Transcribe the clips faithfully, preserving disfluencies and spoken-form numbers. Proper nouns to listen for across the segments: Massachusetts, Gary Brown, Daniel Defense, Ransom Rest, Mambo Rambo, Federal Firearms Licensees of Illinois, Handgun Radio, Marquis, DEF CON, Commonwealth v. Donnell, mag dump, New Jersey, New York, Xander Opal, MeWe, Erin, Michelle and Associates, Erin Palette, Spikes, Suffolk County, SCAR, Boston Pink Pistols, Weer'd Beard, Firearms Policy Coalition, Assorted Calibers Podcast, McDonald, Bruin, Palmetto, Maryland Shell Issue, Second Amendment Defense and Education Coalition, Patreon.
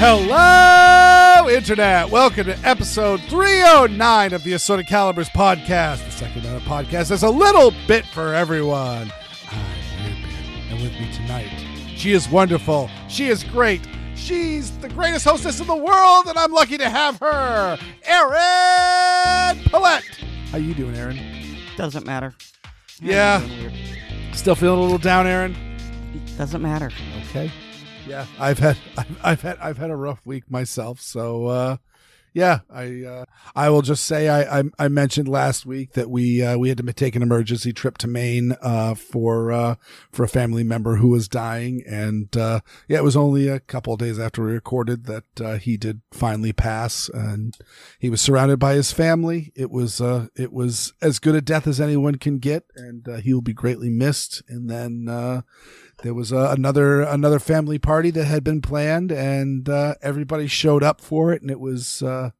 Hello, Internet! Welcome to episode three oh nine of the Assorted Calibers Podcast, the Second Amendment Podcast. There's a little bit for everyone. I'm Ruben, and with me tonight, she is wonderful, she is great, she's the greatest hostess in the world, and I'm lucky to have her, Erin Palette! How you doing, Erin? Doesn't matter. Yeah. Still feeling a little down, Erin? Doesn't matter. Okay. Yeah, I've had I've, I've had I've had a rough week myself. So, uh, yeah, I uh, I will just say I, I I mentioned last week that we uh, we had to take an emergency trip to Maine uh, for uh, for a family member who was dying, and uh, yeah, it was only a couple of days after we recorded that uh, he did finally pass, and he was surrounded by his family. It was uh, it was as good a death as anyone can get, and uh, he will be greatly missed. And then. Uh, There was uh, another another family party that had been planned, and uh, everybody showed up for it, and it was uh,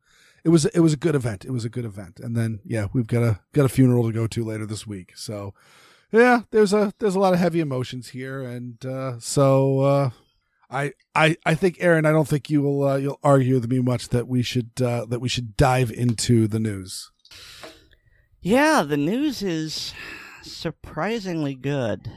it was it was a good event. It was a good event, and then yeah, we've got a got a funeral to go to later this week. So yeah, there's a there's a lot of heavy emotions here, and uh, so uh, I I I think Erin, I don't think you will uh, you'll argue with me much that we should uh, that we should dive into the news. Yeah, the news is surprisingly good.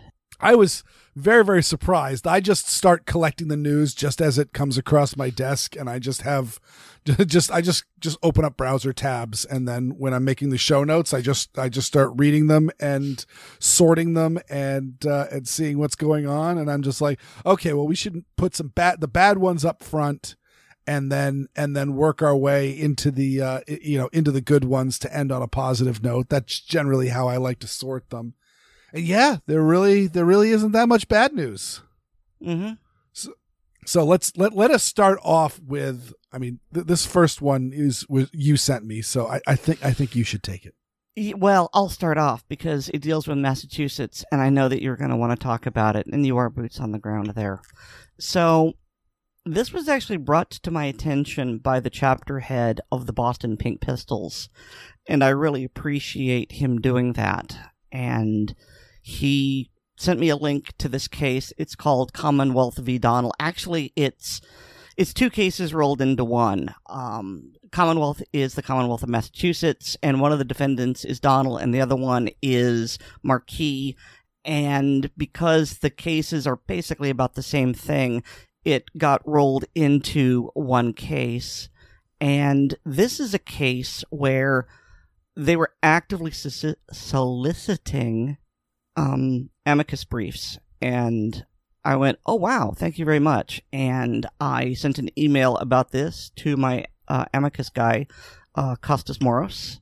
I was very, very surprised. I just start collecting the news just as it comes across my desk, and I just have just I just just open up browser tabs, and then when I'm making the show notes, I just I just start reading them and sorting them and uh, and seeing what's going on, and I'm just like, okay, well, we should put some bad the bad ones up front, and then and then work our way into the uh, you know into the good ones to end on a positive note. That's generally how I like to sort them. And yeah, there really there really isn't that much bad news. Mm-hmm. So, so let's let let us start off with. I mean, th this first one is was, you sent me, so I, I think I think you should take it. Well, I'll start off because it deals with Massachusetts, and I know that you're going to want to talk about it, and you are boots on the ground there. So this was actually brought to my attention by the chapter head of the Boston Pink Pistols, and I really appreciate him doing that. And he sent me a link to this case. It's called Commonwealth v. Donnell. Actually, it's it's two cases rolled into one. Um, Commonwealth is the Commonwealth of Massachusetts, and one of the defendants is Donnell, and the other one is Marquis. And because the cases are basically about the same thing, it got rolled into one case. And this is a case where they were actively soliciting um, amicus briefs, and I went, oh, wow, thank you very much. And I sent an email about this to my uh, amicus guy, uh, Costas Moros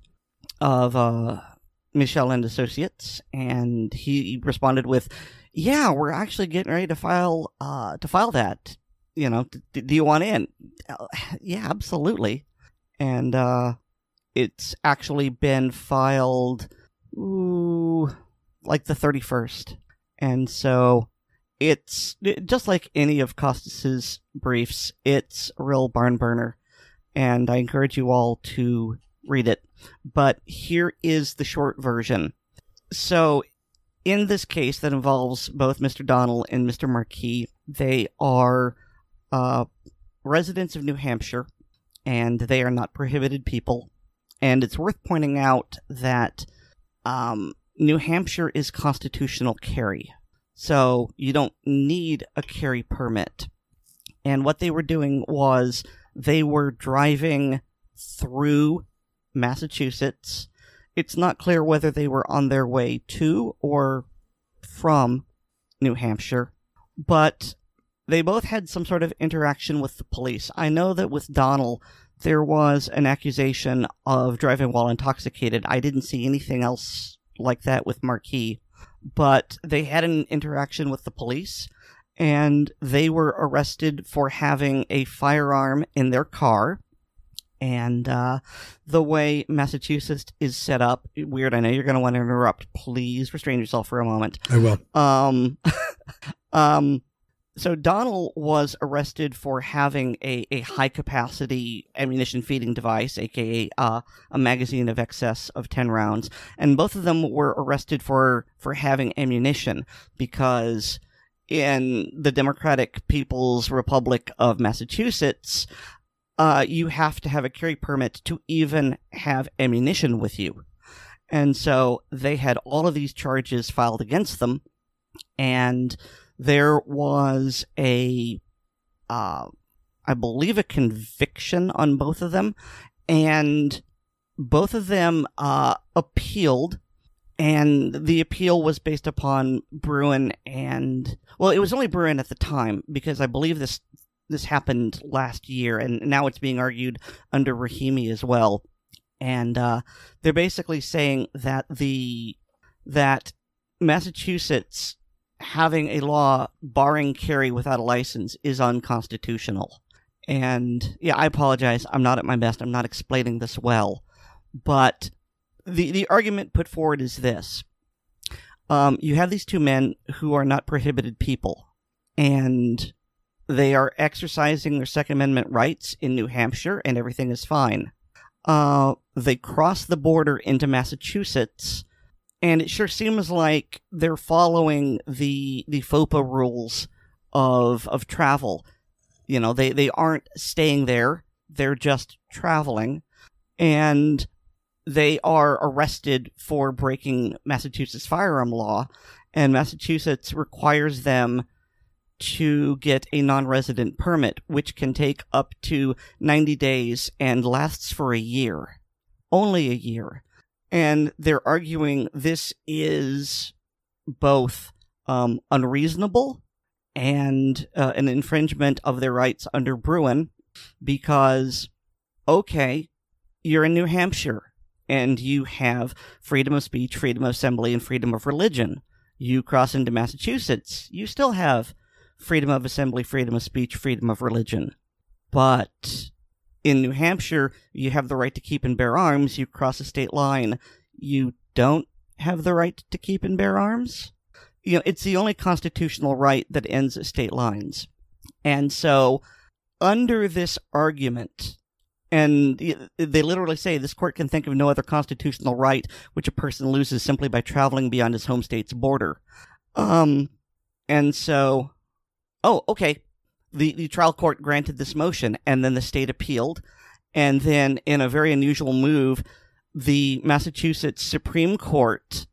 of uh, Michelle and Associates, and he responded with, yeah, we're actually getting ready to file, uh, to file that. You know, d do you want in? Uh, yeah, absolutely. And, uh... it's actually been filed, ooh, like the thirty-first. And so it's it, just like any of Costas's briefs, it's a real barn burner. And I encourage you all to read it. But here is the short version. So in this case that involves both Mister Donnell and Mister Marquis, they are uh, residents of New Hampshire, and they are not prohibited people. And it's worth pointing out that um, New Hampshire is constitutional carry, so you don't need a carry permit. And what they were doing was they were driving through Massachusetts. It's not clear whether they were on their way to or from New Hampshire, but they both had some sort of interaction with the police. I know that with Donnell, there was an accusation of driving while intoxicated. I didn't see anything else like that with Marquis, but they had an interaction with the police, and they were arrested for having a firearm in their car. And uh, the way Massachusetts is set up, weird, I know you're going to want to interrupt. Please restrain yourself for a moment. I will. Um, um, So Donnell was arrested for having a, a high-capacity ammunition feeding device, a k a. Uh, a magazine of excess of ten rounds, and both of them were arrested for, for having ammunition because in the Democratic People's Republic of Massachusetts, uh, you have to have a carry permit to even have ammunition with you. And so they had all of these charges filed against them, and there was a, uh, I believe, a conviction on both of them, and both of them uh, appealed. And the appeal was based upon Bruin and, well, it was only Bruin at the time, because I believe this this happened last year, and now it's being argued under Rahimi as well. And uh, they're basically saying that the that Massachusetts having a law barring carry without a license is unconstitutional. And yeah, I apologize. I'm not at my best. I'm not explaining this well, but. The the argument put forward is this. Um, you have these two men who are not prohibited people, and they are exercising their Second Amendment rights in New Hampshire, and everything is fine. Uh, they cross the border into Massachusetts, and it sure seems like they're following the the FOPA rules of of travel. You know, they, they aren't staying there. They're just traveling, and they are arrested for breaking Massachusetts firearm law, and Massachusetts requires them to get a non-resident permit, which can take up to ninety days and lasts for a year. Only a year. And they're arguing this is both um, unreasonable and uh, an infringement of their rights under Bruin, because, okay, you're in New Hampshire, and you have freedom of speech, freedom of assembly, and freedom of religion. You cross into Massachusetts, you still have freedom of assembly, freedom of speech, freedom of religion. But in New Hampshire, you have the right to keep and bear arms. You cross a state line, you don't have the right to keep and bear arms. You know, it's the only constitutional right that ends at state lines. And so, under this argument, and they literally say this court can think of no other constitutional right which a person loses simply by traveling beyond his home state's border. Um, and so, oh, okay, the, the trial court granted this motion, and then the state appealed. And then, in a very unusual move, the Massachusetts Supreme Court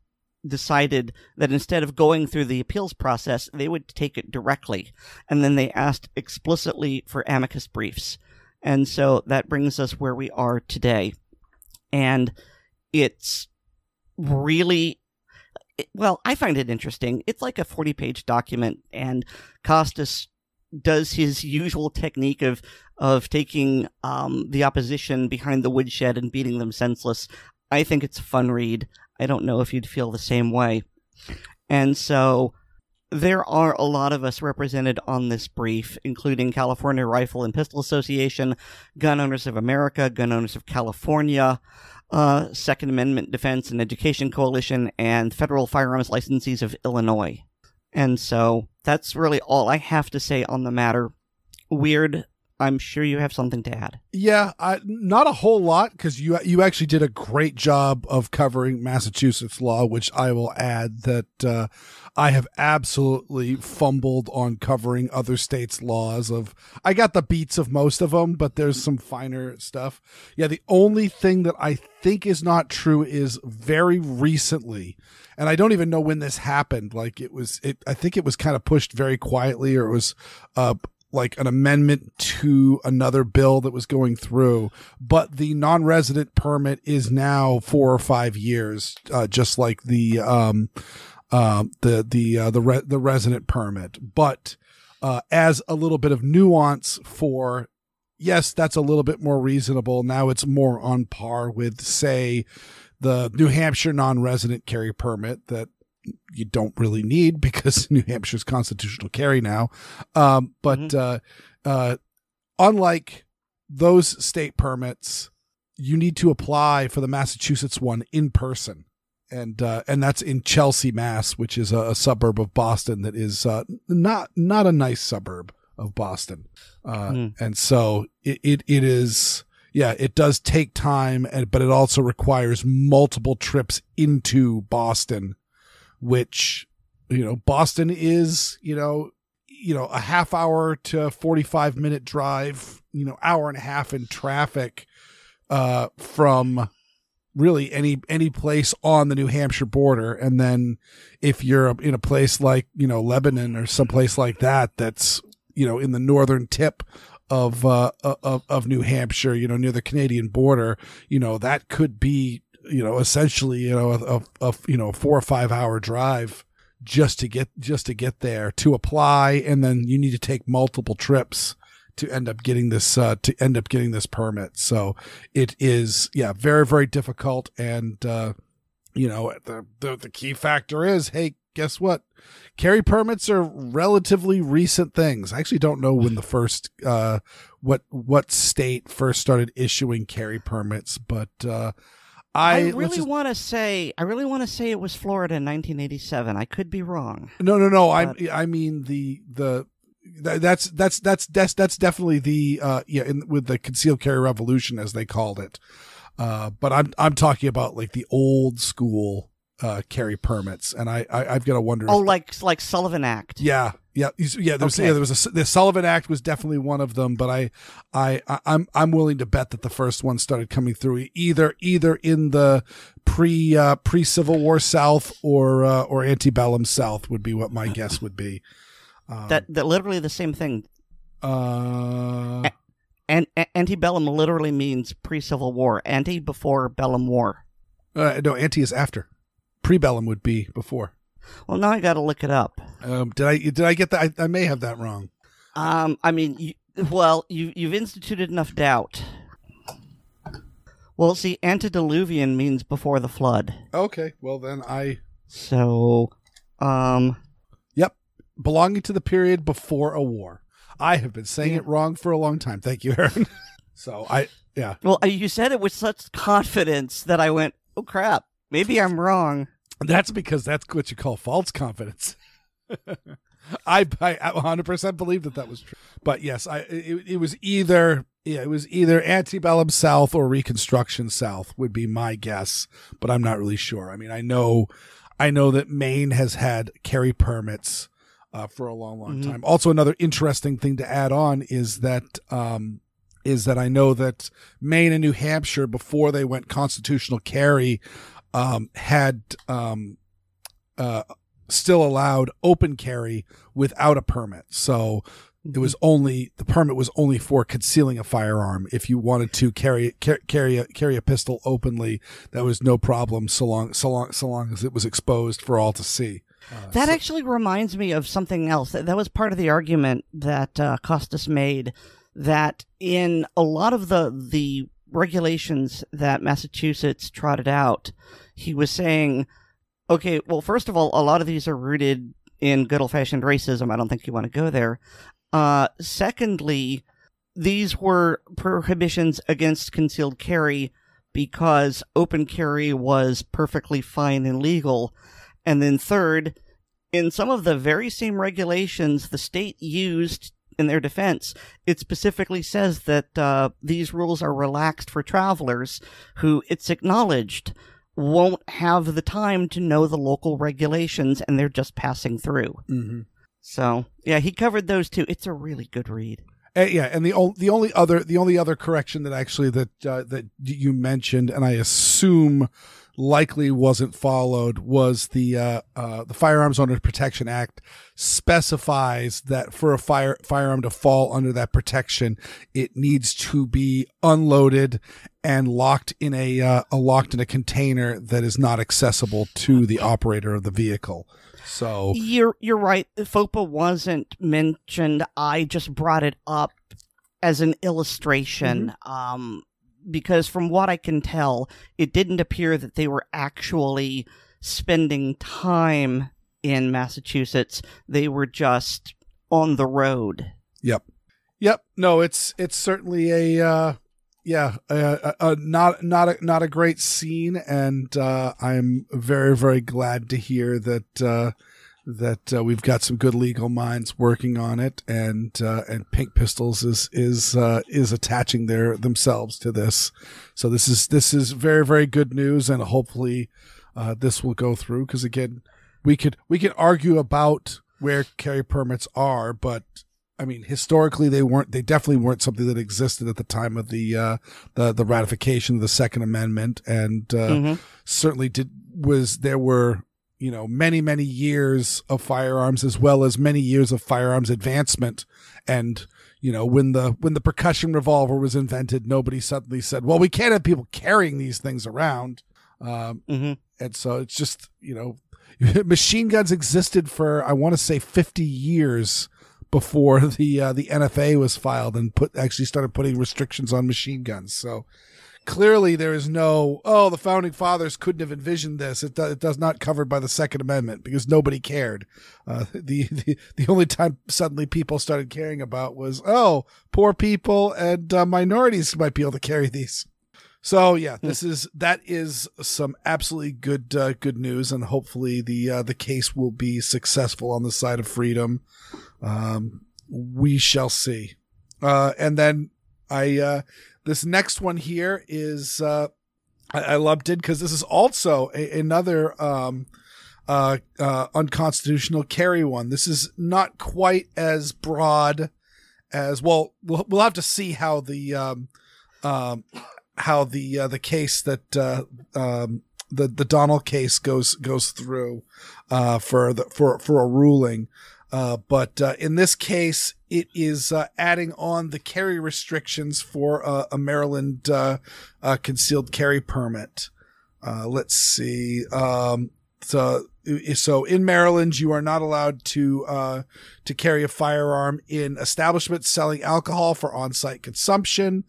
decided that instead of going through the appeals process, they would take it directly. And then they asked explicitly for amicus briefs. And so that brings us where we are today. And it's really, well, I find it interesting. It's like a forty-page document, and Costas does his usual technique of, of taking um, the opposition behind the woodshed and beating them senseless. I think it's a fun read. I don't know if you'd feel the same way. And so there are a lot of us represented on this brief, including California Rifle and Pistol Association, Gun Owners of America, Gun Owners of California, uh, Second Amendment Defense and Education Coalition, and Federal Firearms Licensees of Illinois. And so that's really all I have to say on the matter. Weird, I'm sure you have something to add. Yeah, I, not a whole lot, because you, you actually did a great job of covering Massachusetts law, which I will add that uh, I have absolutely fumbled on covering other states' laws. Of I got the beats of most of them, but there's some finer stuff. Yeah, the only thing that I think is not true is very recently, and I don't even know when this happened. Like it was, it I think it was kind of pushed very quietly, or it was uh, like an amendment to another bill that was going through, but the non-resident permit is now four or five years, uh, just like the, um, uh, the, the, uh, the, re the resident permit, but, uh, as a little bit of nuance for, yes, that's a little bit more reasonable. Now it's more on par with, say, the New Hampshire non-resident carry permit that you don't really need because New Hampshire's constitutional carry now. Um, but mm-hmm. uh, uh, unlike those state permits, you need to apply for the Massachusetts one in person. And uh, and that's in Chelsea, Mass, which is a, a suburb of Boston that is uh, not not a nice suburb of Boston. Uh, mm. And so it, it, it is... Yeah, it does take time, and but it also requires multiple trips into Boston, which you know, Boston is, you know, you know, a half hour to forty-five minute drive, you know, hour and a half in traffic uh, from really any, any place on the New Hampshire border. And then if you're in a place like, you know, Lebanon or someplace like that, that's, you know, in the northern tip of, uh, of, of New Hampshire, you know, near the Canadian border, you know, that could be, you know, essentially, you know, a, a, a you know, four or five hour drive just to get, just to get there to apply. And then you need to take multiple trips to end up getting this, uh, to end up getting this permit. So it is, yeah, very, very difficult. And, uh, you know, the, the, the key factor is, hey, guess what? Carry permits are relatively recent things. I actually don't know when the first, uh, what, what state first started issuing carry permits, but, uh, I, I really just... want to say I really want to say it was Florida in nineteen eighty-seven. I could be wrong. No, no, no. But... I I mean the the that's that's that's that's that's definitely the uh yeah in, with the concealed carry revolution, as they called it. Uh, but I'm I'm talking about like the old school uh carry permits, and I, I I've got to wonder. Oh, if like the... like Sullivan Act. Yeah, yeah, yeah. There was, okay. yeah, there was a, the Sullivan Act was definitely one of them, but I, I, I, I'm I'm willing to bet that the first one started coming through either either in the pre uh, pre Civil War South or uh, or antebellum South would be what my guess would be. Um, that that literally the same thing. Uh, a and a antebellum literally means pre Civil War. Ante before bellum war. Uh, no, ante is after. Pre-bellum would be before. Well, now I got to look it up. Um, did I did I get that? I, I may have that wrong. Um, I mean, you, well, you you've instituted enough doubt. Well, see, antediluvian means before the flood. Okay, well then I. So, um, yep, belonging to the period before a war. I have been saying yeah. it wrong for a long time. Thank you, Erin. So I yeah. Well, you said it with such confidence that I went, oh crap, maybe I'm wrong. That's because that's what you call false confidence. I, I one hundred percent believe that that was true. But yes, I it, it was either yeah, it was either antebellum South or Reconstruction South would be my guess, but I'm not really sure. I mean, I know I know that Maine has had carry permits uh, for a long, long mm-hmm. time. Also, another interesting thing to add on is that um, is that I know that Maine and New Hampshire, before they went constitutional carry, Um, had um, uh, still allowed open carry without a permit. So it was only the permit was only for concealing a firearm. If you wanted to carry car carry a, carry a pistol openly, that was no problem so long so long so long as it was exposed for all to see. Uh, that so actually reminds me of something else. That, that was part of the argument that uh, Costas made, that in a lot of the the regulations that Massachusetts trotted out, he was saying, okay, well, first of all, a lot of these are rooted in good old-fashioned racism. I don't think you want to go there. Uh, secondly, these were prohibitions against concealed carry because open carry was perfectly fine and legal. And then third, in some of the very same regulations the state used in their defense, it specifically says that uh, these rules are relaxed for travelers who, it's acknowledged, won't have the time to know the local regulations and they're just passing through. Mm-hmm. So, yeah, he covered those two. It's a really good read. Uh, yeah, and the o the only other the only other correction that actually that uh, that you mentioned, and I assume likely wasn't followed, was the uh, uh, the Firearms Owner Protection Act specifies that for a fire firearm to fall under that protection, it needs to be unloaded and locked in a, uh, a locked in a container that is not accessible to the operator of the vehicle. So you're you're right. FOPA wasn't mentioned. I just brought it up as an illustration. Mm-hmm. Um, because from what I can tell, it didn't appear that they were actually spending time in Massachusetts. They were just on the road. Yep. Yep. No, it's, it's certainly a, uh, yeah, a, a, a not, not, a, not a great scene. And, uh, I'm very, very glad to hear that, uh, that uh, we've got some good legal minds working on it, and uh, and Pink Pistols is is uh, is attaching their themselves to this, so this is this is very very good news, and hopefully uh, this will go through because again, we could we could argue about where carry permits are, but I mean, historically, they weren't. They definitely weren't something that existed at the time of the uh, the, the ratification of the Second Amendment, and uh, mm-hmm. certainly did was there were you know many many years of firearms, as well as many years of firearms advancement. And you know when the when the percussion revolver was invented, nobody suddenly said, "Well, we can't have people carrying these things around." Um, mm-hmm. And so it's just you know, machine guns existed for I want to say fifty years. Before the uh, the N F A was filed and put actually started putting restrictions on machine guns, so clearly there is no oh the founding fathers couldn't have envisioned this. It do, it does not covered by the Second Amendment because nobody cared. Uh, the, the the only time suddenly people started caring about was oh poor people and uh, minorities might be able to carry these. So yeah, this is that is some absolutely good uh, good news, and hopefully the uh, the case will be successful on the side of freedom. Um, we shall see. Uh, and then I, uh, this next one here is, uh, I, I loved it because this is also a, another, um, uh, uh, unconstitutional carry one. This is not quite as broad as, well, we'll, we'll have to see how the, um, um, how the, uh, the case that, uh, um, the, the Donnell case goes, goes through, uh, for the, for, for a ruling. Uh, but uh, in this case, it is uh, adding on the carry restrictions for uh, a Maryland uh, uh, concealed carry permit. Uh, let's see. Um, so, so in Maryland, you are not allowed to uh, to carry a firearm in establishments selling alcohol for on-site consumption,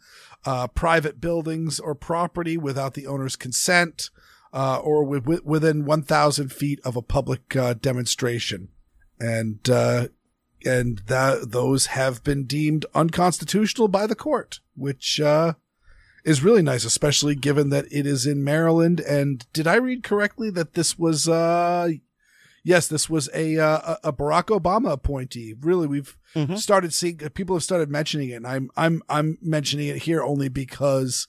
uh, private buildings or property without the owner's consent, uh, or with, within one thousand feet of a public uh, demonstration. And, uh, and that those have been deemed unconstitutional by the court, which, uh, is really nice, especially given that it is in Maryland. And did I read correctly that this was, uh, yes, this was a, uh, a Barack Obama appointee. Really, we've mm-hmm. started seeing people have started mentioning it. And I'm, I'm, I'm mentioning it here only because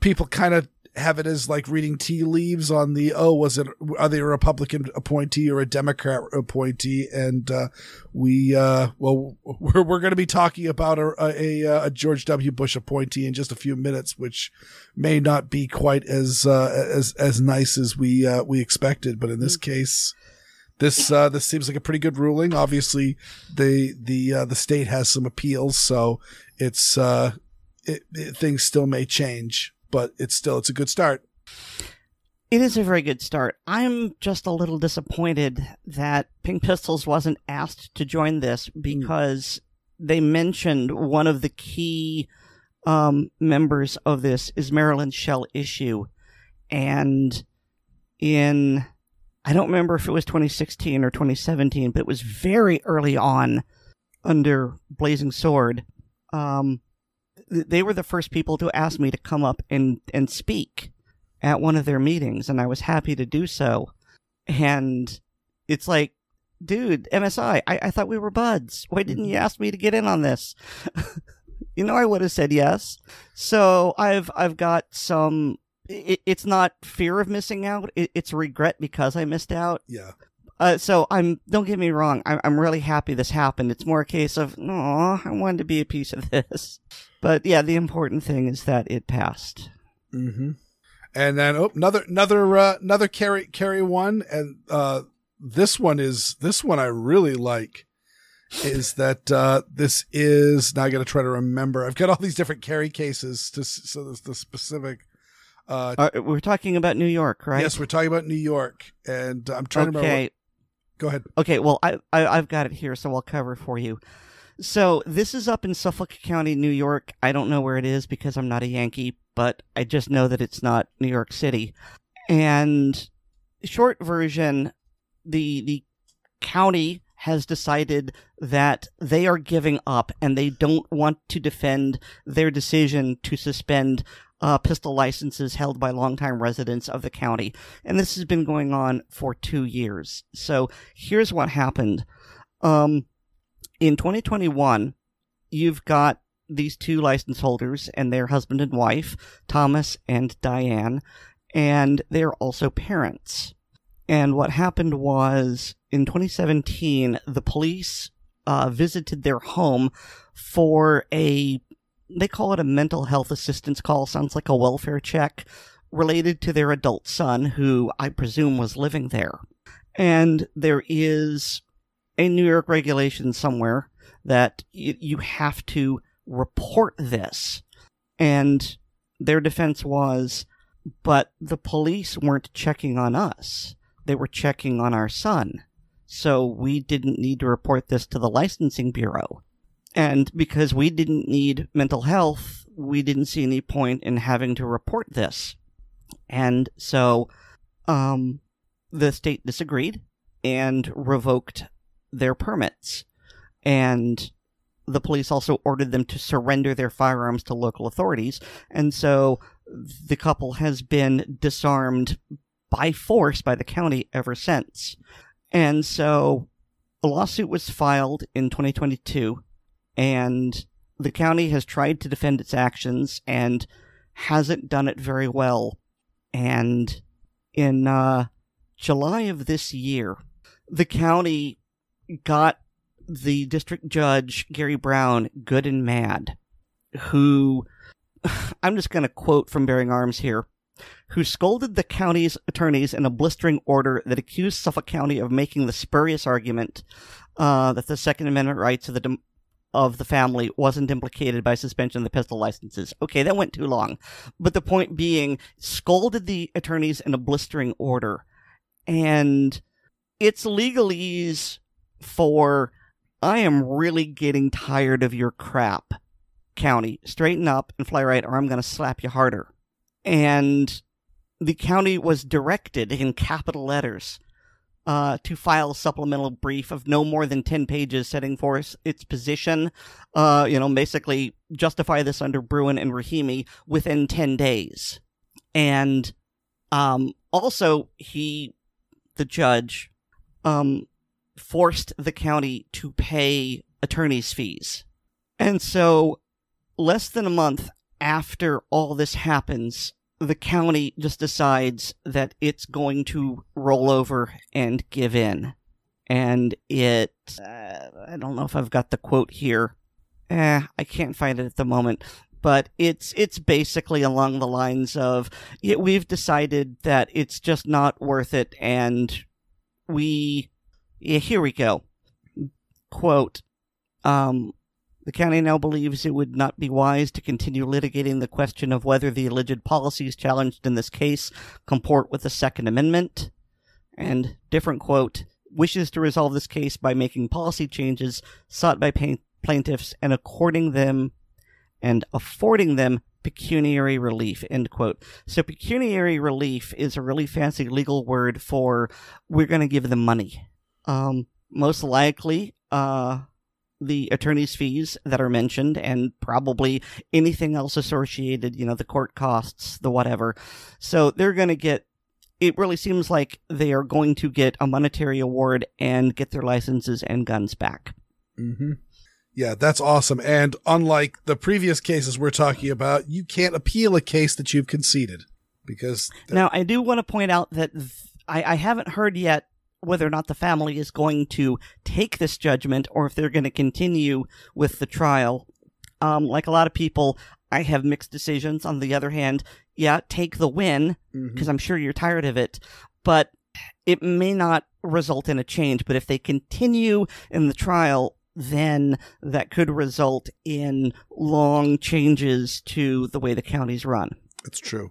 people kind of have it as like reading tea leaves on the, oh, was it, are they a Republican appointee or a Democrat appointee? And, uh, we, uh, well, we're, we're going to be talking about a, a, a George W. Bush appointee in just a few minutes, which may not be quite as, uh, as, as nice as we, uh, we expected. But in this case, this, uh, this seems like a pretty good ruling. Obviously the, the, uh, the state has some appeals, so it's, uh, it, it, things still may change. But it's still, it's a good start. It is a very good start. I'm just a little disappointed that Pink Pistols wasn't asked to join this because mm. they mentioned one of the key um, members of this is Maryland Shell Issue. And in, I don't remember if it was twenty sixteen or twenty seventeen, but it was very early on under Blazing Sword. Um They were the first people to ask me to come up and, and speak at one of their meetings, and I was happy to do so. And it's like, dude, M S I, I, I thought we were buds. Why didn't you ask me to get in on this? You know, I would have said yes. So I've I've got some. It, it's not fear of missing out. It, it's regret because I missed out. Yeah. Uh, so I'm. Don't get me wrong. I'm, I'm really happy this happened. It's more a case of, no, I wanted to be a piece of this. But yeah, the important thing is that it passed. Mm-hmm. And then oh, another another uh, another carry carry one, and uh, this one is this one I really like. Is that uh, this is now I got to try to remember. I've got all these different carry cases to so there's the specific. Uh, uh, we're talking about New York, right? Yes, we're talking about New York, and I'm trying okay. to remember. What, go ahead. Okay. Well, I, I I've got it here, so I'll cover it for you. So this is up in Suffolk County, New York. I don't know where it is because I'm not a Yankee, but I just know that it's not New York City. And short version, the the county has decided that they are giving up and they don't want to defend their decision to suspend uh, pistol licenses held by longtime residents of the county. And this has been going on for two years. So here's what happened. Um... In twenty twenty-one, you've got these two license holders and their husband and wife, Thomas and Diane, and they're also parents. And what happened was, in twenty seventeen, the police uh, visited their home for a, they call it a mental health assistance call, sounds like a welfare check, related to their adult son, who I presume was living there. And there is a New York regulation somewhere that y you have to report this. And their defense was, but the police weren't checking on us. They were checking on our son. So we didn't need to report this to the licensing bureau. And because we didn't need mental health, we didn't see any point in having to report this. And so um, the state disagreed and revoked their permits. And the police also ordered them to surrender their firearms to local authorities. And so the couple has been disarmed by force by the county ever since. And so a lawsuit was filed in twenty twenty-two, and the county has tried to defend its actions and hasn't done it very well. And in uh, July of this year, the county got the district judge, Gary Brown, good and mad, who, I'm just going to quote from Bearing Arms here, who scolded the county's attorneys in a blistering order that accused Suffolk County of making the spurious argument uh, that the Second Amendment rights of the of the family wasn't implicated by suspension of the pistol licenses. Okay, that went too long. But the point being, scolded the attorneys in a blistering order. And it's legalese for, I am really getting tired of your crap, county. Straighten up and fly right, or I'm going to slap you harder. And the county was directed in capital letters Uh, to file a supplemental brief of no more than ten pages setting forth its position, uh, you know, basically justify this under Bruin and Rahimi within ten days. And um, also he, the judge, um, forced the county to pay attorney's fees. And so less than a month after all this happens, the county just decides that it's going to roll over and give in. And it, uh, I don't know if I've got the quote here. Eh, I can't find it at the moment. But it's, it's basically along the lines of, yeah, we've decided that it's just not worth it. And we, yeah, here we go. Quote, um, the county now believes it would not be wise to continue litigating the question of whether the alleged policies challenged in this case comport with the Second Amendment. And, different quote, wishes to resolve this case by making policy changes sought by plaintiffs and according them and affording them pecuniary relief, end quote. So pecuniary relief is a really fancy legal word for we're going to give them money. Um, most likely, uh... the attorney's fees that are mentioned and probably anything else associated, you know, the court costs, the whatever. So they're going to get, it really seems like they are going to get a monetary award and get their licenses and guns back. Mm-hmm. Yeah, that's awesome. And unlike the previous cases we're talking about, you can't appeal a case that you've conceded because. Now, I do want to point out that th I, I haven't heard yet whether or not the family is going to take this judgment or if they're going to continue with the trial. Um, like a lot of people, I have mixed decisions. On the other hand, yeah, take the win, because mm-hmm. I'm sure you're tired of it, but it may not result in a change. But if they continue in the trial, then that could result in long changes to the way the counties run. That's true.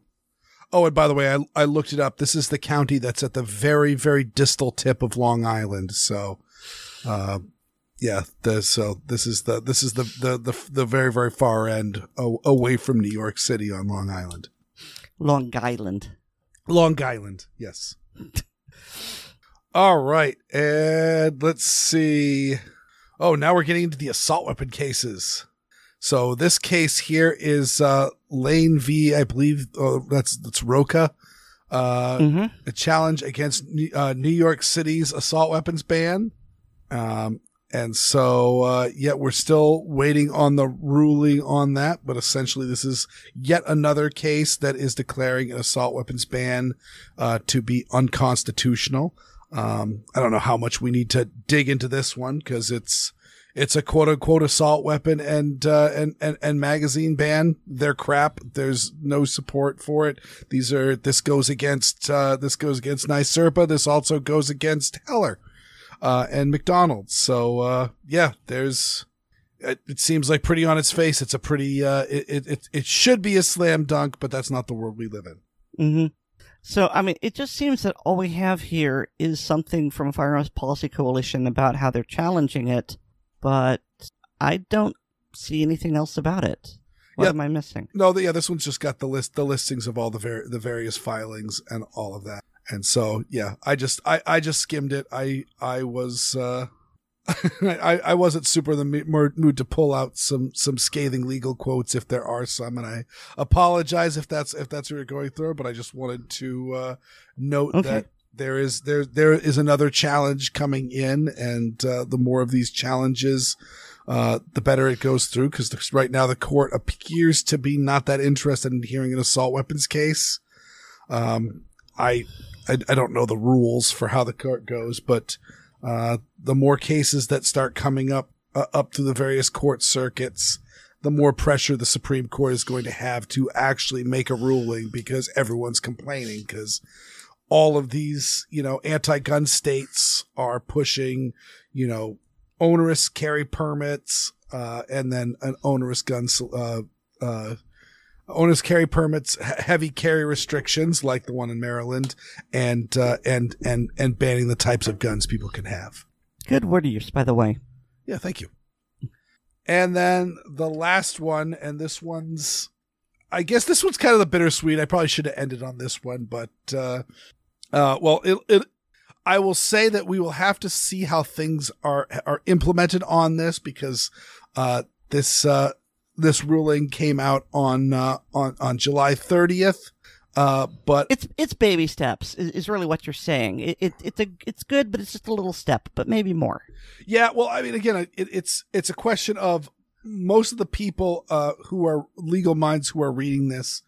Oh, and by the way, I, I looked it up. This is the county that's at the very, very distal tip of Long Island. So, uh, yeah, the, so this is the this is the the the, the very, very far end uh, away from New York City on Long Island. Long Island. Long Island. Yes. All right, and let's see. Oh, now we're getting into the assault weapon cases. So this case here is uh, Lane v. I believe uh, that's that's Roca, uh, mm-hmm. a challenge against New, uh, New York City's assault weapons ban, um, And so, uh, yet we're still waiting on the ruling on that. But essentially, this is yet another case that is declaring an assault weapons ban, uh, to be unconstitutional. Um, I don't know how much we need to dig into this one because it's, it's a quote unquote assault weapon and, uh, and, and, and magazine ban. They're crap. There's no support for it. These are, this goes against, uh, this goes against NYSERPA. This also goes against Heller. Uh, and McDonald. So, uh, yeah, there's, it, it seems like pretty on its face. It's a pretty, uh, it, it, it should be a slam dunk, but that's not the world we live in. Mm-hmm. So, I mean, it just seems that all we have here is something from Firearms Policy Coalition about how they're challenging it, but I don't see anything else about it. What yeah. am I missing? No, the, yeah, this one's just got the list, the listings of all the ver- the various filings and all of that. And so, yeah, I just, I, I just skimmed it. I, I was, uh, I, I wasn't super in the mood to pull out some, some scathing legal quotes if there are some, and I apologize if that's, if that's what you're going through, but I just wanted to, uh, note okay. that there is, there, there is another challenge coming in, and, uh, the more of these challenges, uh, the better it goes through. Cause right now the court appears to be not that interested in hearing an assault weapons case. Um, I, I, I don't know the rules for how the court goes, but uh, the more cases that start coming up uh, up through the various court circuits, the more pressure the Supreme Court is going to have to actually make a ruling because everyone's complaining because all of these, you know, anti-gun states are pushing, you know, onerous carry permits uh, and then an onerous gun uh, uh owners carry permits, heavy carry restrictions like the one in Maryland, and uh, and and and banning the types of guns people can have. Good word use, by the way. Yeah, thank you. And then the last one, and this one's, I guess this one's kind of the bittersweet. I probably should have ended on this one, but uh, uh, well, it, it. I will say that we will have to see how things are are implemented on this because uh, this. Uh, This ruling came out on uh, on on July thirtieth, uh, but it's it's baby steps is, is really what you're saying. It, it it's a it's good, but it's just a little step, but maybe more. Yeah, well, I mean, again, it, it's it's a question of most of the people uh, who are legal minds who are reading this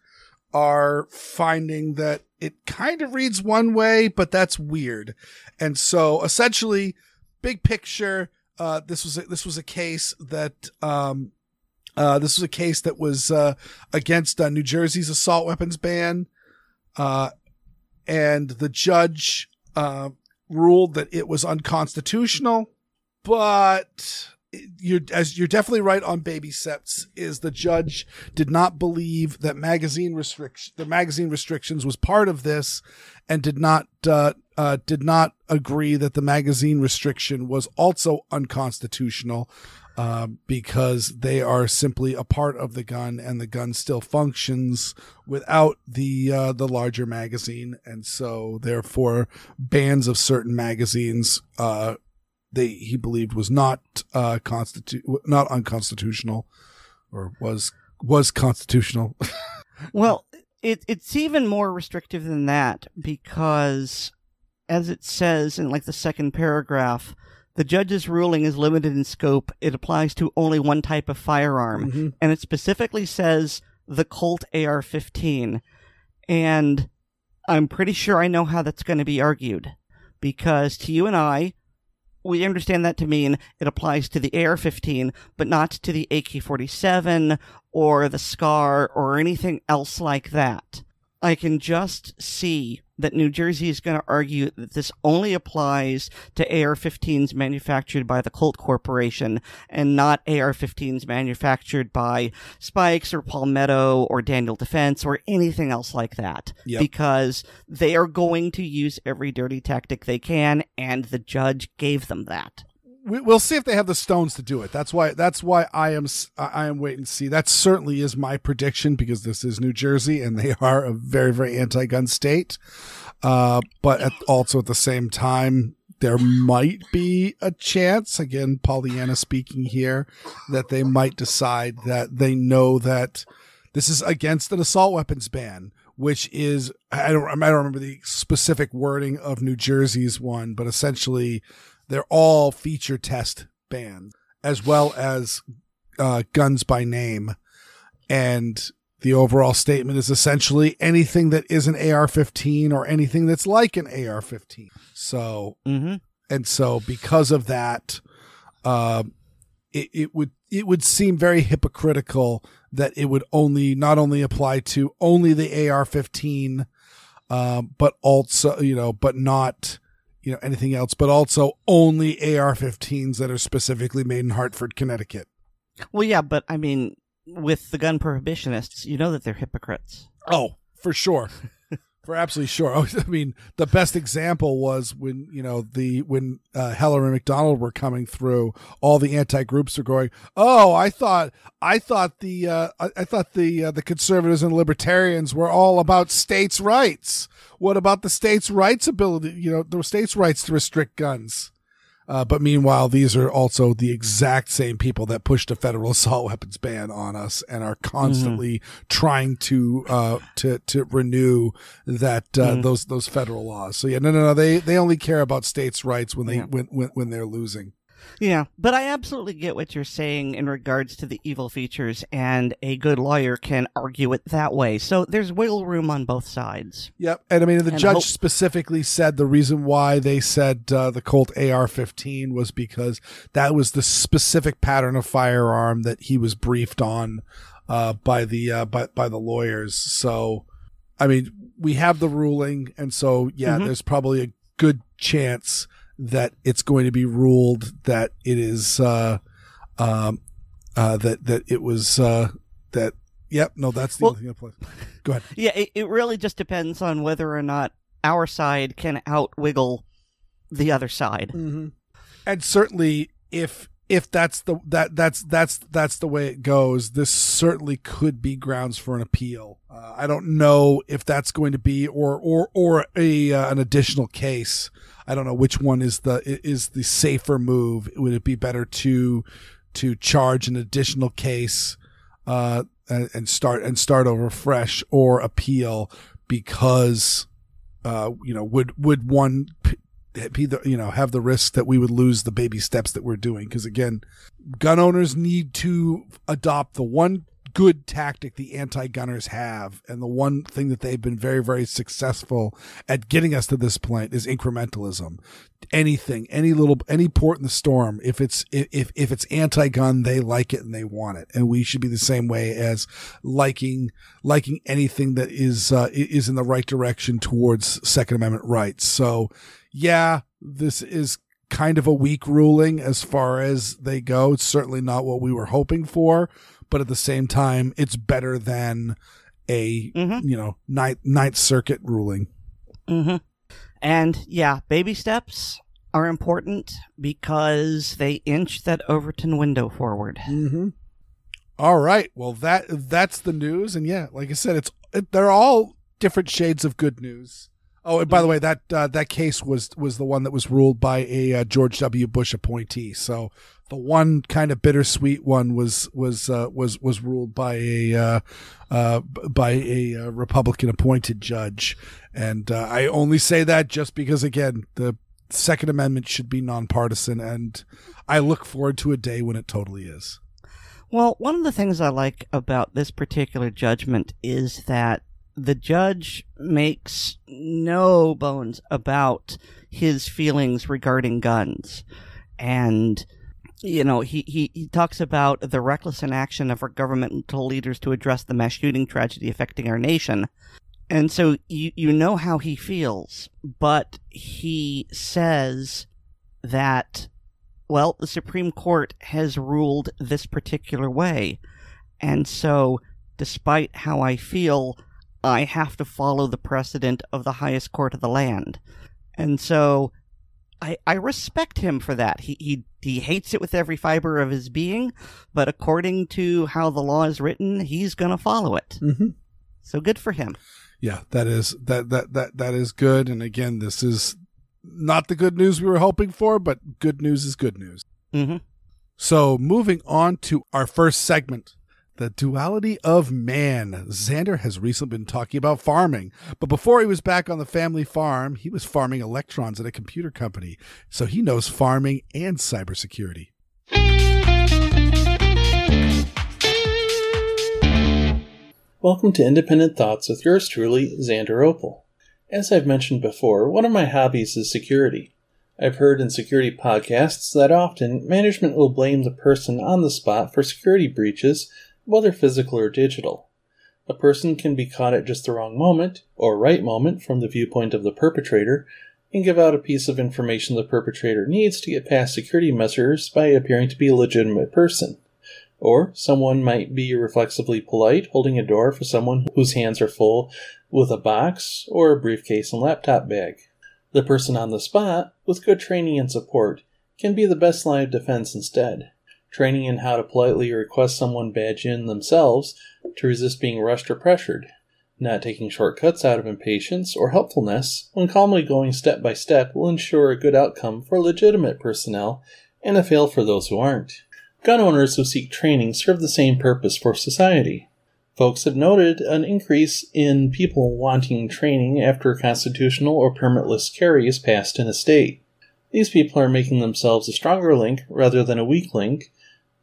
are finding that it kind of reads one way, but that's weird, and so essentially, big picture, uh, this was a, this was a case that. Um, Uh, this was a case that was, uh, against, uh, New Jersey's assault weapons ban. Uh, and the judge, uh, ruled that it was unconstitutional, but you're, as you're definitely right on baby steps is the judge did not believe that magazine restriction, the magazine restrictions was part of this and did not, uh, uh, did not agree that the magazine restriction was also unconstitutional. Uh, because they are simply a part of the gun, and the gun still functions without the uh, the larger magazine, and so therefore bans of certain magazines uh, they he believed was not uh, constitu- not unconstitutional, or was was constitutional. Well, it it's even more restrictive than that because, as it says in like the second paragraph. The judge's ruling is limited in scope. It applies to only one type of firearm. Mm-hmm. And it specifically says the Colt A R fifteen. And I'm pretty sure I know how that's going to be argued. Because to you and I, we understand that to mean it applies to the A R fifteen, but not to the A K forty-seven or the SCAR or anything else like that. I can just see that New Jersey is going to argue that this only applies to A R fifteens manufactured by the Colt Corporation and not A R fifteens manufactured by Spikes or Palmetto or Daniel Defense or anything else like that. Yep. Because they are going to use every dirty tactic they can, and the judge gave them that. We'll see if they have the stones to do it. That's why. That's why I am. I am waiting to see. That certainly is my prediction because this is New Jersey and they are a very, very anti-gun state. Uh, but at, also at the same time, there might be a chance. Again, Pollyanna speaking here, that they might decide that they know that this is against an assault weapons ban. Which is I don't. I don't remember the specific wording of New Jersey's one, but essentially. They're all feature test banned, as well as uh, guns by name. And the overall statement is essentially anything that is an A R fifteen or anything that's like an A R fifteen. So, mm-hmm. and so because of that, uh, it, it would it would seem very hypocritical that it would only not only apply to only the A R fifteen, um, but also, you know, but not, you know, anything else, but also only A R fifteens that are specifically made in Hartford, Connecticut. Well, yeah, but I mean, with the gun prohibitionists, you know that they're hypocrites. Oh, for sure. For absolutely sure. I mean, the best example was when, you know, the when uh, Heller and McDonald were coming through, all the anti-groups were going, "Oh, I thought I thought the uh, I, I thought the uh, the conservatives and libertarians were all about states' rights. What about the states' rights ability, you know, the states' rights to restrict guns?" Uh, but meanwhile, these are also the exact same people that pushed a federal assault weapons ban on us and are constantly mm-hmm. trying to uh, to to renew that uh, mm-hmm. those those federal laws. So yeah, no, no, no. They they only care about states' rights when they yeah. when, when when they're losing. Yeah, but I absolutely get what you're saying in regards to the evil features, and a good lawyer can argue it that way. So there's wiggle room on both sides. Yep, and I mean, the and judge hope- specifically said the reason why they said uh, the Colt A R fifteen was because that was the specific pattern of firearm that he was briefed on uh, by the uh, by by the lawyers. So, I mean, we have the ruling, and so yeah, mm-hmm. there's probably a good chance that it's going to be ruled that it is, uh, um, uh, that, that it was, uh, that, yep, no, that's the well, only thing that plays. Go ahead. Yeah, it, it really just depends on whether or not our side can out-wiggle the other side. Mm-hmm. And certainly, if, if that's the, that, that's, that's, that's the way it goes, this certainly could be grounds for an appeal. Uh, I don't know if that's going to be, or, or, or a, uh, an additional case. I don't know which one is the is the safer move. Would it be better to to charge an additional case uh, and start and start over fresh, or appeal? Because uh, you know, would would one be the, you know, have the risk that we would lose the baby steps that we're doing? Because again, gun owners need to adopt the one good tactic the anti-gunners have, and the one thing that they've been very, very successful at getting us to this point is incrementalism. Anything, any little, any port in the storm. If it's if if it's anti-gun, they like it and they want it, and we should be the same way as liking liking anything that is uh, is in the right direction towards Second Amendment rights. So, yeah, this is kind of a weak ruling as far as they go. It's certainly not what we were hoping for. But at the same time, it's better than a, mm-hmm. you know, ninth, ninth Circuit ruling. Mm-hmm. And yeah, baby steps are important because they inch that Overton window forward. Mm-hmm. All right. Well, that that's the news. And yeah, like I said, it's it, they're all different shades of good news. Oh, and by the way, that uh, that case was was the one that was ruled by a uh, George W. Bush appointee. So the one kind of bittersweet one was was uh, was was ruled by a uh, uh, by a uh, Republican appointed judge, and uh, I only say that just because, again, the Second Amendment should be nonpartisan, and I look forward to a day when it totally is. Well, one of the things I like about this particular judgment is that the judge makes no bones about his feelings regarding guns. And, you know, he, he, he talks about the reckless inaction of our governmental leaders to address the mass shooting tragedy affecting our nation. And so you, you know how he feels, but he says that, well, the Supreme Court has ruled this particular way. And so, despite how I feel, I have to follow the precedent of the highest court of the land. And so I I respect him for that. He he he hates it with every fiber of his being, but according to how the law is written, he's going to follow it. Mm-hmm. So good for him. Yeah, that is that, that that that is good. And again, this is not the good news we were hoping for, but good news is good news. Mm-hmm. So moving on to our first segment. The duality of man. Xander has recently been talking about farming, but before he was back on the family farm, he was farming electrons at a computer company, so he knows farming and cybersecurity. Welcome to Independent Thoughts with yours truly, Xander Opal. As I've mentioned before, one of my hobbies is security. I've heard in security podcasts that often management will blame the person on the spot for security breaches, whether physical or digital. A person can be caught at just the wrong moment, or right moment from the viewpoint of the perpetrator, and give out a piece of information the perpetrator needs to get past security measures by appearing to be a legitimate person. Or someone might be irreflexively polite, holding a door for someone whose hands are full with a box or a briefcase and laptop bag. The person on the spot, with good training and support, can be the best line of defense instead. Training in how to politely request someone badge in themselves to resist being rushed or pressured, not taking shortcuts out of impatience or helpfulness when calmly going step by step will ensure a good outcome for legitimate personnel and a fail for those who aren't. Gun owners who seek training serve the same purpose for society. Folks have noted an increase in people wanting training after constitutional or permitless carry is passed in a state. These people are making themselves a stronger link rather than a weak link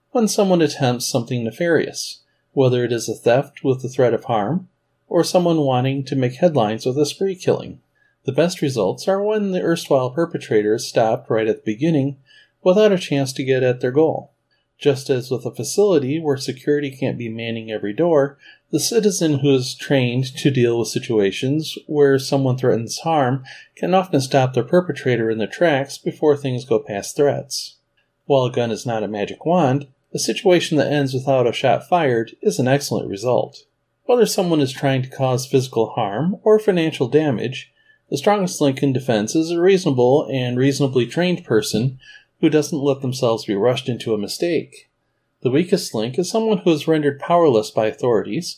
when someone attempts something nefarious, whether it is a theft with the threat of harm, or someone wanting to make headlines with a spree killing. The best results are when the erstwhile perpetrator is stopped right at the beginning without a chance to get at their goal. Just as with a facility where security can't be manning every door, the citizen who is trained to deal with situations where someone threatens harm can often stop their perpetrator in their tracks before things go past threats. While a gun is not a magic wand, a situation that ends without a shot fired is an excellent result. Whether someone is trying to cause physical harm or financial damage, the strongest link in defense is a reasonable and reasonably trained person who doesn't let themselves be rushed into a mistake. The weakest link is someone who is rendered powerless by authorities,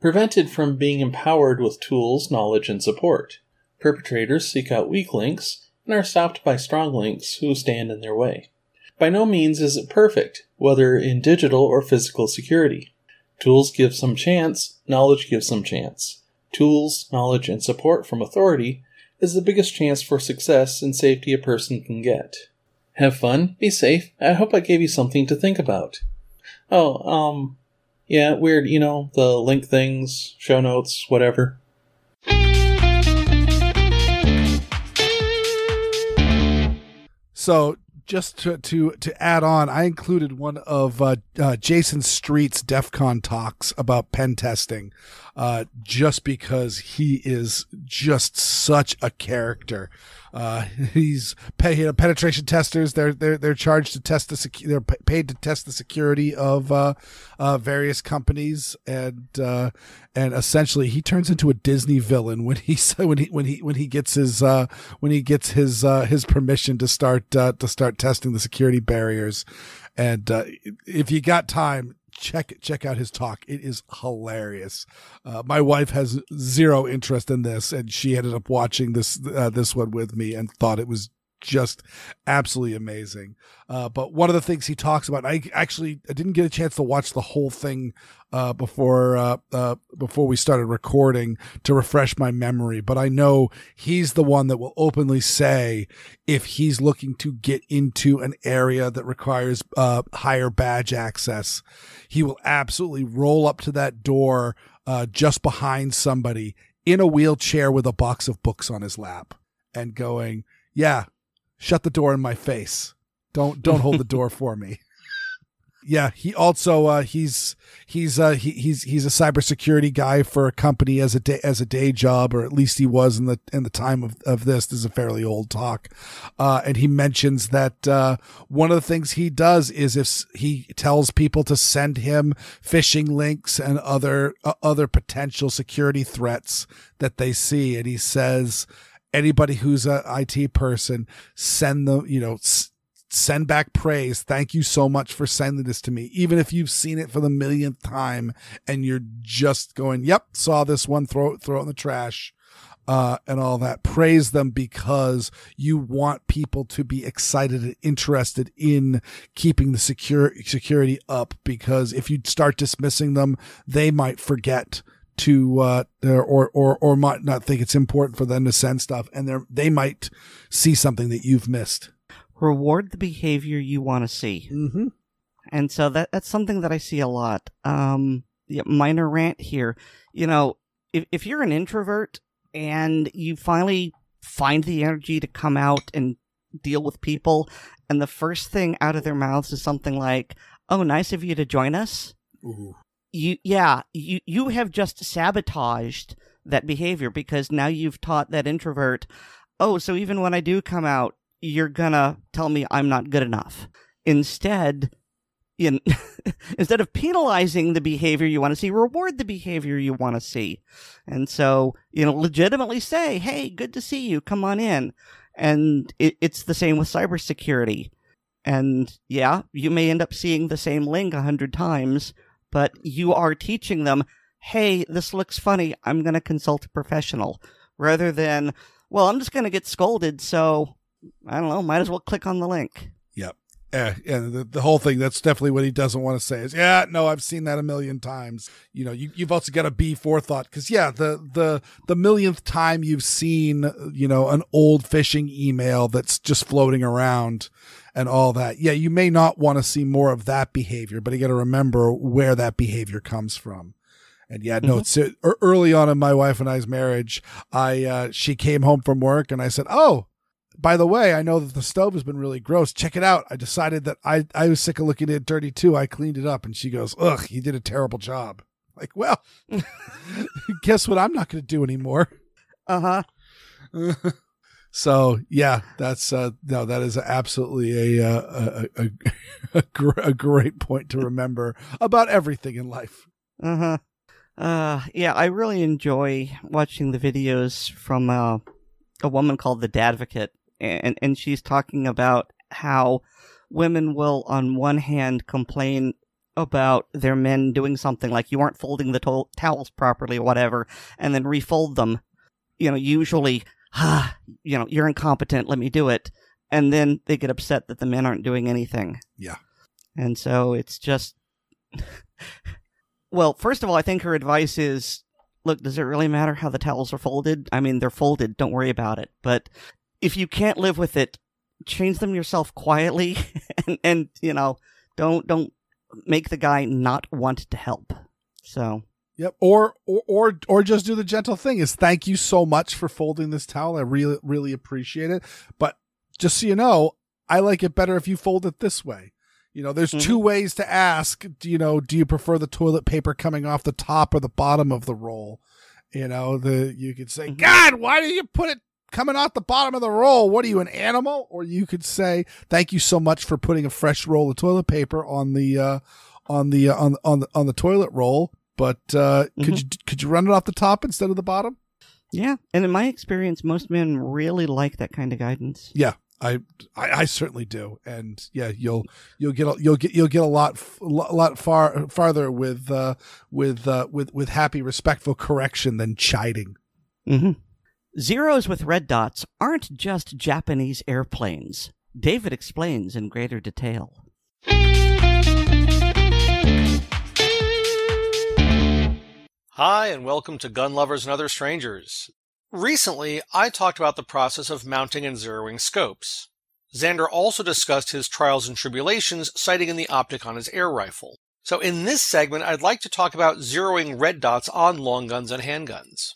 prevented from being empowered with tools, knowledge, and support. Perpetrators seek out weak links and are stopped by strong links who stand in their way. By no means is it perfect, whether in digital or physical security. Tools give some chance, knowledge gives some chance. Tools, knowledge, and support from authority is the biggest chance for success and safety a person can get. Have fun, be safe, I hope I gave you something to think about. Oh, um, yeah, weird, you know, the link things, show notes, whatever. So, just to to, to add on, I included one of uh, uh, Jason Street's DEF CON talks about pen testing, uh, just because he is just such a character. Uh, he's pay, you know, penetration testers. They're they're they're charged to test the secu- they're paid to test the security of uh, uh, various companies, and uh, and essentially he turns into a Disney villain when he when he when he when he gets his uh, when he gets his uh, his permission to start uh, to start testing the security barriers. And uh, if you got time, check check out his talk. It is hilarious. Uh, my wife has zero interest in this, and she ended up watching this uh, this one with me and thought it was just absolutely amazing. Uh, but one of the things he talks about, I actually I didn't get a chance to watch the whole thing uh, before uh, uh, before we started recording to refresh my memory. But I know he's the one that will openly say if he's looking to get into an area that requires uh, higher badge access, he will absolutely roll up to that door uh, just behind somebody in a wheelchair with a box of books on his lap and going, yeah, shut the door in my face. Don't don't hold the door for me. Yeah, he also uh, he's he's uh, he, he's he's a cybersecurity guy for a company as a day as a day job, or at least he was in the in the time of, of this. This is a fairly old talk, uh, and he mentions that uh, one of the things he does is if he tells people to send him phishing links and other uh, other potential security threats that they see, and he says, anybody who's an I T person, send them, you know, s- send back praise. Thank you so much for sending this to me. Even if you've seen it for the millionth time and you're just going, yep, saw this one, throw, throw it in the trash, uh, and all that. Praise them because you want people to be excited and interested in keeping the secure security up, because if you start dismissing them, they might forget to uh or or or might not think it's important for them to send stuff, and they they might see something that you've missed. reward the behavior you want to see. Mm-hmm. And so that that's something that I see a lot. Um, yeah, minor rant here. You know, if if you're an introvert and you finally find the energy to come out and deal with people, and the first thing out of their mouths is something like, "Oh, nice of you to join us." Ooh. You, yeah, you you have just sabotaged that behavior, because now you've taught that introvert, "Oh, so even when I do come out, you're gonna tell me I'm not good enough." Instead, in instead of penalizing the behavior you want to see, reward the behavior you want to see. And so, you know, legitimately say, "Hey, good to see you. Come on in." And it, it's the same with cybersecurity. And yeah, you may end up seeing the same link a hundred times, but you are teaching them, "Hey, this looks funny. I'm going to consult a professional," rather than, "Well, I'm just going to get scolded, so I don't know, might as well click on the link." Yep. Uh, and the, the whole thing, that's definitely what he doesn't want to say is, "Yeah, no, I've seen that a million times." You know, you, you've also got to be forethought, because yeah, the, the, the millionth time you've seen, you know, an old phishing email that's just floating around and all that. Yeah. You may not want to see more of that behavior, but you got to remember where that behavior comes from. And yeah, no, mm-hmm. it's early on in my wife and I's marriage, I, uh, she came home from work and I said, "Oh, by the way, I know that the stove has been really gross. Check it out. I decided that I, I was sick of looking at it dirty too. I cleaned it up." And she goes, "Ugh, you did a terrible job." Like, well, guess what I'm not going to do anymore. Uh-huh. So yeah, that's uh, no, that is absolutely a, uh, a, a, a, gr a great point to remember about everything in life. Uh-huh. Uh, yeah, I really enjoy watching the videos from uh, a woman called the Dadvocate. And, and she's talking about how women will, on one hand, complain about their men doing something like, "You aren't folding the to towels properly," or whatever, and then refold them. You know, usually, ah, you know, "You're incompetent, let me do it." And then they get upset that the men aren't doing anything. Yeah. And so it's just, well, first of all, I think her advice is, look, does it really matter how the towels are folded? I mean, they're folded. Don't worry about it. But if you can't live with it, change them yourself quietly, and, and you know, don't don't make the guy not want to help. So yep, or or or or just do the gentle thing is, "Thank you so much for folding this towel. I really really appreciate it. But just so you know, I like it better if you fold it this way." You know, there's mm-hmm. two ways to ask, you know, do you prefer the toilet paper coming off the top or the bottom of the roll? You know, the you could say, mm-hmm. "God, why do you put it coming off the bottom of the roll? What are you, an animal?" Or you could say, "Thank you so much for putting a fresh roll of toilet paper on the uh, on the uh, on on the, on the toilet roll. But uh, mm-hmm. could you could you run it off the top instead of the bottom?" Yeah. And in my experience, most men really like that kind of guidance. Yeah. I, I certainly do, and yeah, you'll you'll get you'll get you'll get a lot a lot far farther with uh, with uh, with with happy, respectful correction than chiding. Mm-hmm. Zeros with red dots aren't just Japanese airplanes. David explains in greater detail. Hi, and welcome to Gun Lovers and Other Strangers. Recently, I talked about the process of mounting and zeroing scopes. Xander also discussed his trials and tribulations sighting in the optic on his air rifle. So in this segment, I'd like to talk about zeroing red dots on long guns and handguns.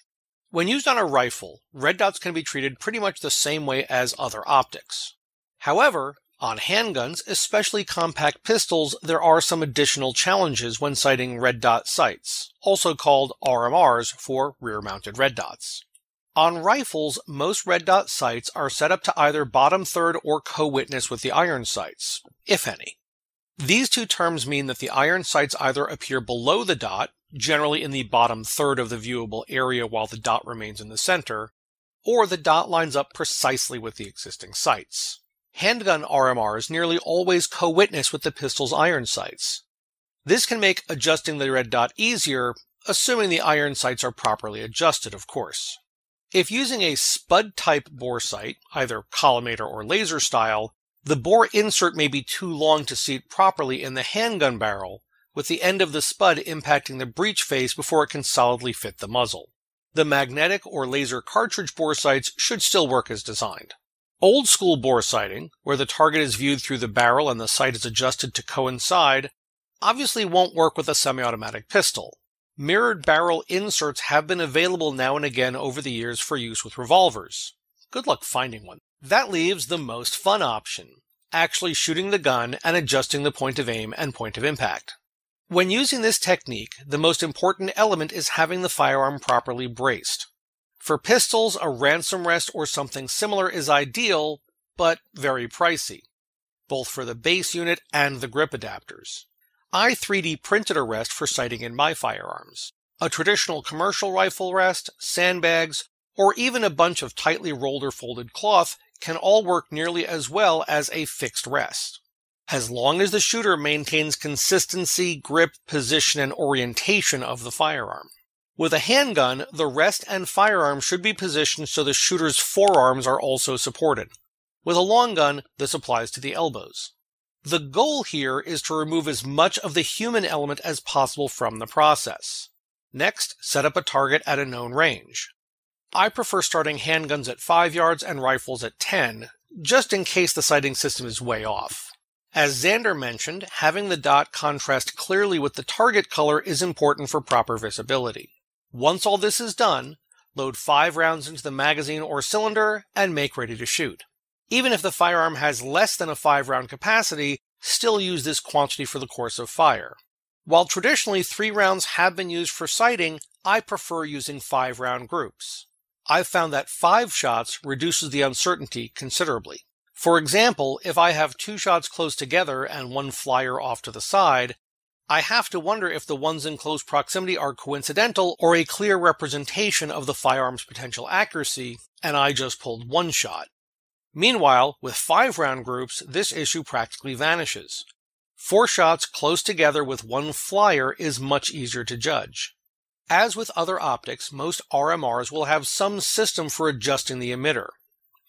When used on a rifle, red dots can be treated pretty much the same way as other optics. However, on handguns, especially compact pistols, there are some additional challenges when sighting red dot sights, also called R M Rs for rear-mounted red dots. On rifles, most red dot sights are set up to either bottom third or co-witness with the iron sights, if any. These two terms mean that the iron sights either appear below the dot, generally in the bottom third of the viewable area while the dot remains in the center, or the dot lines up precisely with the existing sights. Handgun R M Rs nearly always co-witness with the pistol's iron sights. This can make adjusting the red dot easier, assuming the iron sights are properly adjusted, of course. If using a spud-type bore sight, either collimator or laser style, the bore insert may be too long to seat properly in the handgun barrel, with the end of the spud impacting the breech face before it can solidly fit the muzzle. The magnetic or laser cartridge bore sights should still work as designed. Old school bore sighting, where the target is viewed through the barrel and the sight is adjusted to coincide, obviously won't work with a semi-automatic pistol. Mirrored barrel inserts have been available now and again over the years for use with revolvers. Good luck finding one. That leaves the most fun option, actually shooting the gun and adjusting the point of aim and point of impact. When using this technique, the most important element is having the firearm properly braced. For pistols, a ransom rest or something similar is ideal, but very pricey, both for the base unit and the grip adapters. I three D printed a rest for sighting in my firearms. A traditional commercial rifle rest, sandbags, or even a bunch of tightly rolled or folded cloth can all work nearly as well as a fixed rest. As long as the shooter maintains consistency, grip, position, and orientation of the firearm. With a handgun, the rest and firearm should be positioned so the shooter's forearms are also supported. With a long gun, this applies to the elbows. The goal here is to remove as much of the human element as possible from the process. Next, set up a target at a known range. I prefer starting handguns at five yards and rifles at ten, just in case the sighting system is way off. As Xander mentioned, having the dot contrast clearly with the target color is important for proper visibility. Once all this is done, load five rounds into the magazine or cylinder and make ready to shoot. Even if the firearm has less than a five round capacity, still use this quantity for the course of fire. While traditionally three rounds have been used for sighting, I prefer using five round groups. I've found that five shots reduces the uncertainty considerably. For example, if I have two shots close together and one flyer off to the side, I have to wonder if the ones in close proximity are coincidental or a clear representation of the firearm's potential accuracy, and I just pulled one shot. Meanwhile, with five round groups, this issue practically vanishes. Four shots close together with one flyer is much easier to judge. As with other optics, most R M Rs will have some system for adjusting the emitter.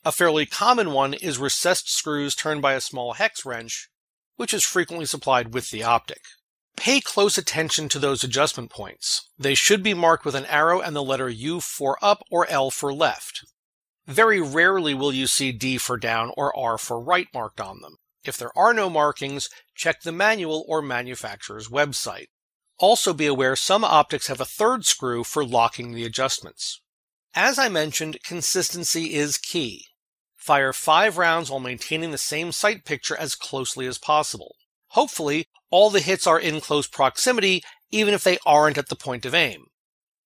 A fairly common one is recessed screws turned by a small hex wrench, which is frequently supplied with the optic. Pay close attention to those adjustment points. They should be marked with an arrow and the letter U for up or L for left. Very rarely will you see D for down or R for right marked on them. If there are no markings, check the manual or manufacturer's website. Also be aware some optics have a third screw for locking the adjustments. As I mentioned, consistency is key. Fire five rounds while maintaining the same sight picture as closely as possible. Hopefully, all the hits are in close proximity, even if they aren't at the point of aim.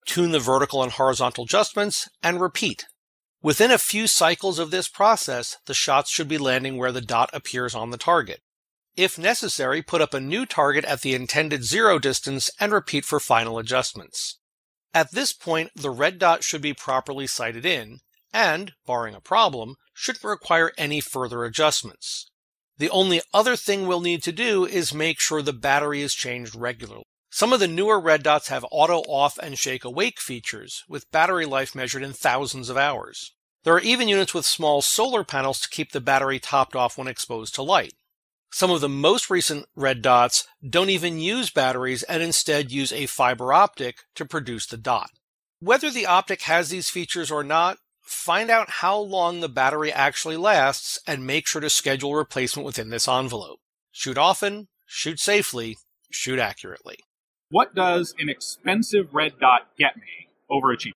Tune the vertical and horizontal adjustments, and repeat. Within a few cycles of this process, the shots should be landing where the dot appears on the target. If necessary, put up a new target at the intended zero distance and repeat for final adjustments. At this point, the red dot should be properly sighted in, and, barring a problem, shouldn't require any further adjustments. The only other thing we'll need to do is make sure the battery is changed regularly. Some of the newer red dots have auto-off and shake-awake features, with battery life measured in thousands of hours. There are even units with small solar panels to keep the battery topped off when exposed to light. Some of the most recent red dots don't even use batteries and instead use a fiber optic to produce the dot. Whether the optic has these features or not, find out how long the battery actually lasts and make sure to schedule replacement within this envelope. Shoot often, shoot safely, shoot accurately. What does an expensive red dot get me over a cheap?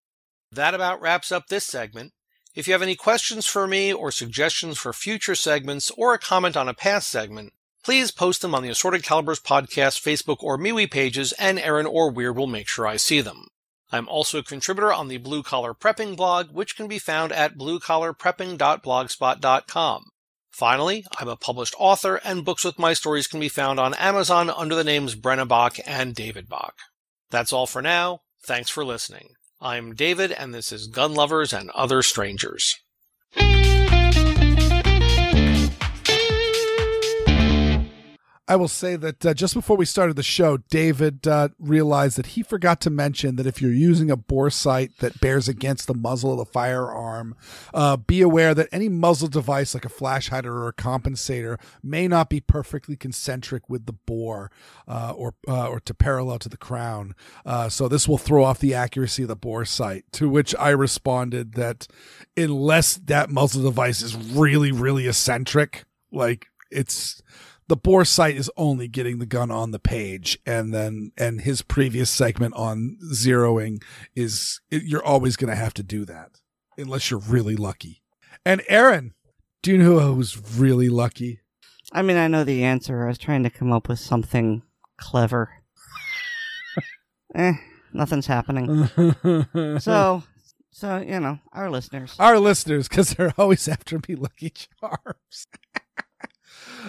That about wraps up this segment. If you have any questions for me or suggestions for future segments or a comment on a past segment, please post them on the Assorted Calibers Podcast, Facebook or MeWe pages, and Erin or Weird will make sure I see them. I'm also a contributor on the Blue Collar Prepping blog, which can be found at blue collar prepping dot blogspot dot com. Finally, I'm a published author, and books with my stories can be found on Amazon under the names Brenna Bach and David Bach. That's all for now. Thanks for listening. I'm David, and this is Gun Lovers and Other Strangers. I I will say that uh, just before we started the show, David uh, realized that he forgot to mention that if you're using a bore sight that bears against the muzzle of the firearm, uh, be aware that any muzzle device like a flash hider or a compensator may not be perfectly concentric with the bore uh, or uh, or to parallel to the crown. Uh, so this will throw off the accuracy of the bore sight, to which I responded that unless that muzzle device is really, really eccentric, like it's... the bore sight is only getting the gun on the page, and then and his previous segment on zeroing is it, you're always going to have to do that unless you're really lucky. And Erin, do you know who's really lucky? I mean, I know the answer. I was trying to come up with something clever. eh, nothing's happening. so, so you know, our listeners, our listeners, because they're always after me, Lucky Charms.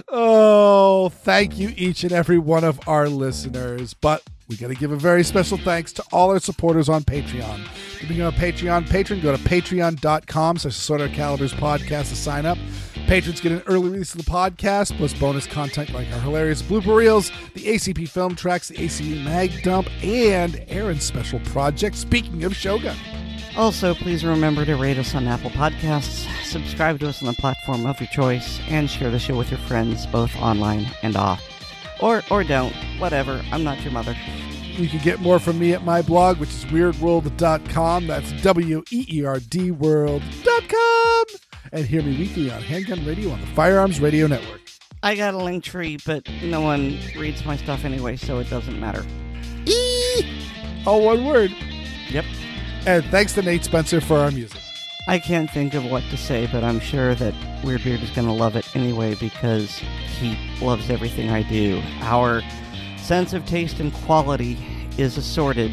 Oh, thank you each and every one of our listeners, but we got to give a very special thanks to all our supporters on Patreon. To become a Patreon patron, go to patreon dot com slash Assorted Calibers Podcast to sign up. Patrons get an early release of the podcast, plus bonus content like our hilarious blooper reels, the A C P film tracks, the A C U mag dump, and Erin's special project, Speaking of Shogun. Also, please remember to rate us on Apple Podcasts, subscribe to us on the platform of your choice, and share the show with your friends, both online and off. Or or don't. Whatever. I'm not your mother. You can get more from me at my blog, which is weird world dot com. That's W E E R D world dot com. And hear me weekly on Handgun Radio on the Firearms Radio Network. I got a link tree, but no one reads my stuff anyway, so it doesn't matter. Eee! All one word. Yep. And thanks to Nate Spencer for our music. I can't think of what to say, but I'm sure that Weird Beard is going to love it anyway because he loves everything I do. Our sense of taste and quality is assorted,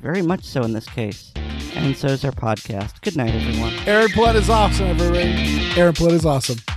very much so in this case. And so is our podcast. Good night, everyone. Erin Palette is awesome, everybody. Erin Palette is awesome.